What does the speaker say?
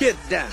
Get down.